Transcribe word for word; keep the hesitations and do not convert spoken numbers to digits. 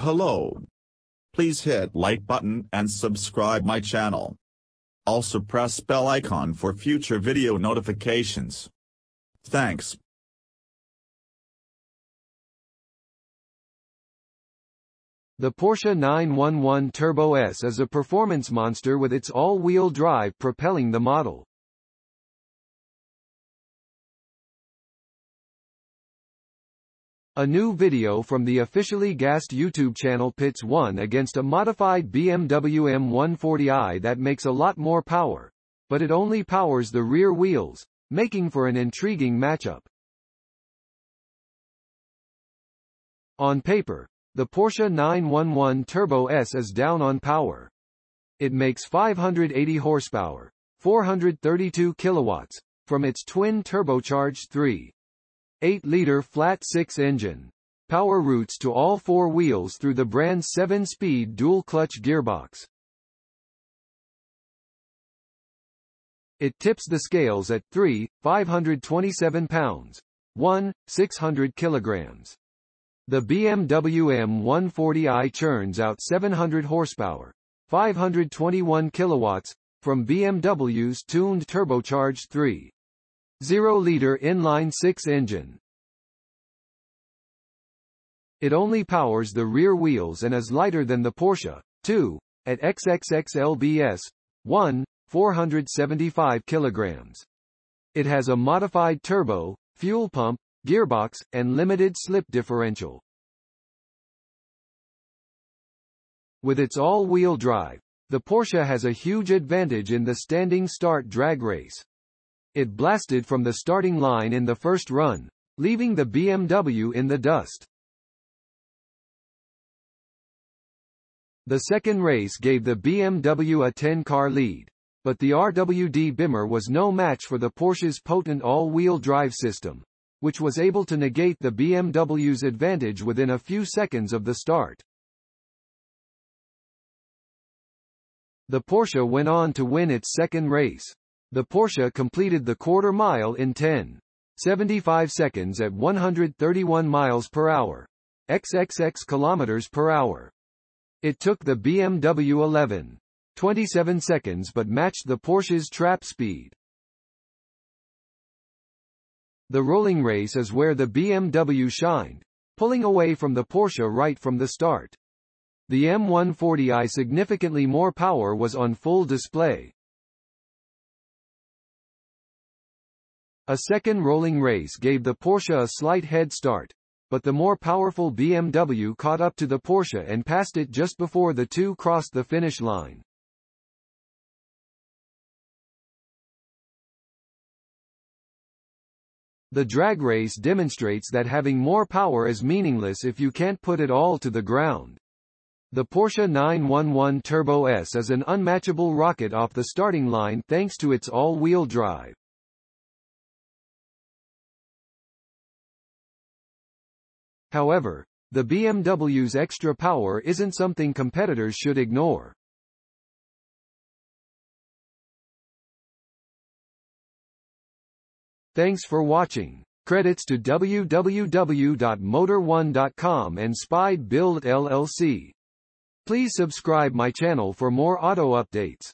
Hello. Please hit like button and subscribe my channel. Also press bell icon for future video notifications. Thanks. The Porsche nine one one Turbo S is a performance monster with its all-wheel drive propelling the model. A new video from the Officially Gassed YouTube channel pits one against a modified B M W M one forty i that makes a lot more power, but it only powers the rear wheels, making for an intriguing matchup. On paper, the Porsche nine one one Turbo S is down on power. It makes five hundred eighty horsepower, four hundred thirty-two kilowatts, from its twin turbocharged three point eight liter flat six engine. Power routes to all four wheels through the brand's seven speed dual-clutch gearbox. It tips the scales at three thousand five hundred twenty-seven pounds, one thousand six hundred kilograms. The B M W M one forty i churns out seven hundred horsepower, five hundred twenty-one kilowatts, from B M W's tuned turbocharged three point oh liter inline six engine. It only powers the rear wheels and is lighter than the Porsche two at triple X L B S one, four hundred seventy-five kilograms. It has a modified turbo, fuel pump, gearbox, and limited slip differential. With its all-wheel drive, the Porsche has a huge advantage in the standing start drag race. It blasted from the starting line in the first run, leaving the B M W in the dust. The second race gave the B M W a ten car lead, but the R W D Bimmer was no match for the Porsche's potent all-wheel drive system, which was able to negate the B M W's advantage within a few seconds of the start. The Porsche went on to win its second race. The Porsche completed the quarter mile in ten point seven five seconds at one hundred thirty-one miles per hour, triple X kilometers per hour. It took the B M W eleven point two seven seconds but matched the Porsche's trap speed. The rolling race is where the B M W shined, pulling away from the Porsche right from the start. The M one forty i significantly more power was on full display. A second rolling race gave the Porsche a slight head start, but the more powerful B M W caught up to the Porsche and passed it just before the two crossed the finish line. The drag race demonstrates that having more power is meaningless if you can't put it all to the ground. The Porsche nine one one Turbo S is an unmatchable rocket off the starting line thanks to its all-wheel drive. However, the B M W's extra power isn't something competitors should ignore. Thanks for watching. Credits to w w w dot motor one dot com and Spy Build L L C. Please subscribe my channel for more auto updates.